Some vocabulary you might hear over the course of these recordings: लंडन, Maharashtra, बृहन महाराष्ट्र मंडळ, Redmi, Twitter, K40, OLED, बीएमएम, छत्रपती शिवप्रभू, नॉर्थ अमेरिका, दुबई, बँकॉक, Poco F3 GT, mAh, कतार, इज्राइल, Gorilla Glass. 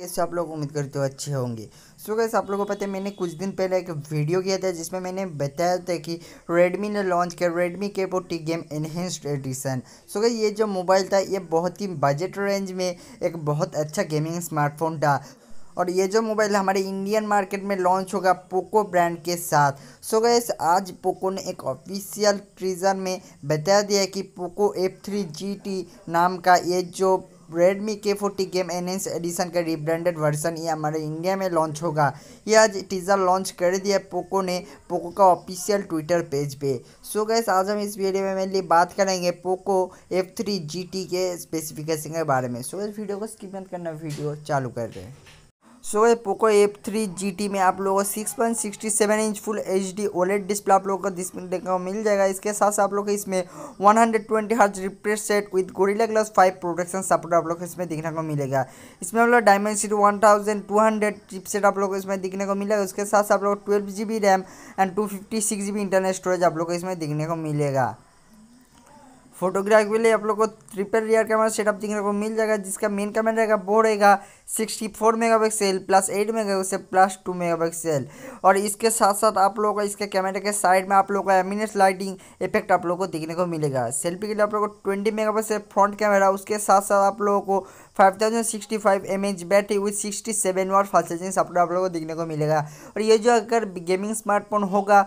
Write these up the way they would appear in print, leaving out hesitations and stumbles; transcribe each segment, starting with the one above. कैसे आप लोग उम्मीद करते हो अच्छे होंगे। सो गाइस आप लोगों को पता है मैंने कुछ दिन पहले एक वीडियो किया था जिसमें मैंने बताया था कि रेडमी ने लॉन्च किया Redmi K40 game enhanced edition. So guys ये जो मोबाइल था ये बहुत ही बजट रेंज में एक बहुत अच्छा गेमिंग स्मार्टफोन था और ये जो मोबाइल हमारे इंडियन मार्केट में लॉन्च होगा पोको ब्रांड के साथ। सो गाइस आज पोको ने एक ऑफिशियल ट्रीजर में बता दिया कि पोको F3 GT नाम का ये जो Redmi K40 game enhance edition का रिब्रांडेड वर्जन ये हमारे इंडिया में लॉन्च होगा। ये आज टीजर लॉन्च कर दिया पोको ने पोको का ऑफिशियल ट्विटर पेज पे। सो गाइस आज हम इस वीडियो में मेनली बात करेंगे पोको F3 GT के स्पेसिफिकेशन के बारे में। सो इस वीडियो को स्किप मत करना, वीडियो चालू कर रहे हैं। सो पोको F3 GT में आप लोगों को 6.67 inch full HD OLED display आप लोगों को डिस्प्ले को मिल जाएगा। इसके साथ साथ आप लोग को इसमें 120Hz refresh rate with Gorilla glass 5 protection support आप लोग को इसमें दिखने को मिलेगा। इसमें आप लोग डायमेंसिटी 1200 चिपसेट आप लोग को इसमें दिखने को मिलेगा। उसके साथ साथ आप लोग 12GB RAM and 256GB internal storage आप लोग को इसमें दिखने को मिलेगा। फोटोग्राफी के लिए आप लोग को ट्रिपल रियर कैमरा सेटअप दिखने को मिल जाएगा जिसका मेन कैमरा रहेगा वो रहेगा 64 megapixel plus 8 megapixel plus 2 megapixel. और इसके साथ साथ आप लोगों को इसके कैमरे के साइड में आप लोगों को एमिनेंस लाइटिंग इफेक्ट आप लोगों को दिखने को मिलेगा। सेल्फी के लिए आप लोगों को 20 मेगापिक्सल फ्रंट कैमरा, उसके साथ साथ आप लोगों को 5065 mAh battery with 67 watt fast charging support आप लोगों को दिखने को मिलेगा। और ये जो अगर गेमिंग स्मार्टफोन होगा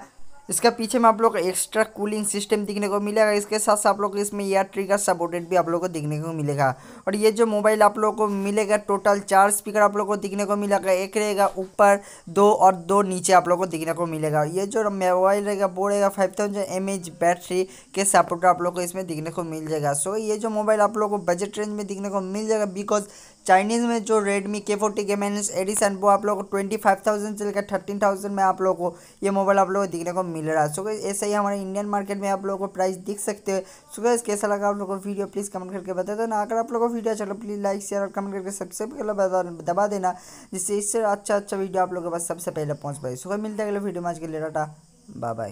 इसका पीछे में आप लोग एक्स्ट्रा कूलिंग सिस्टम दिखने को मिलेगा। इसके साथ साथ आप लोग इसमें एयर ट्रिगर सपोर्टेड भी आप लोगों को दिखने को मिलेगा। और ये जो मोबाइल आप लोगों को मिलेगा टोटल 4 स्पीकर आप लोगों को दिखने को मिलेगा। एक रहेगा ऊपर 2 और 2 नीचे आप लोगों को दिखने को मिलेगा। ये जो मोबाइल रहेगा वो रहेगा 5000 mAh बैटरी के सपोर्ट आप लोग को इसमें दिखने को मिल जाएगा। सो ये जो मोबाइल आप लोगों को बजट रेंज में दिखने को मिल जाएगा बिकॉज चाइनीज़ में जो Redmi K40 game enhance addition वो आप लोगों को 25,000 से लेकर 13,000 में आप लोगों को ये मोबाइल आप लोगों को दिखने को मिल रहा है। सो ऐसा ही हमारे इंडियन मार्केट में आप लोगों को प्राइस दिख सकते हैं। सो गाइस कैसा लगा आप लोगों को वीडियो प्लीज़ कमेंट करके बता देना। अगर आप लोगों को वीडियो अच्छा लगा प्लीज़ लाइक शेयर और कमेंट करके सब्सक्राइब कर दबा देना जिससे इससे अच्छा अच्छा वीडियो आप लोगों के पास सबसे पहले पहुँच पाए। सो मिलते हैं अगले वीडियो में, आज के लिए टाटा बाय बाय।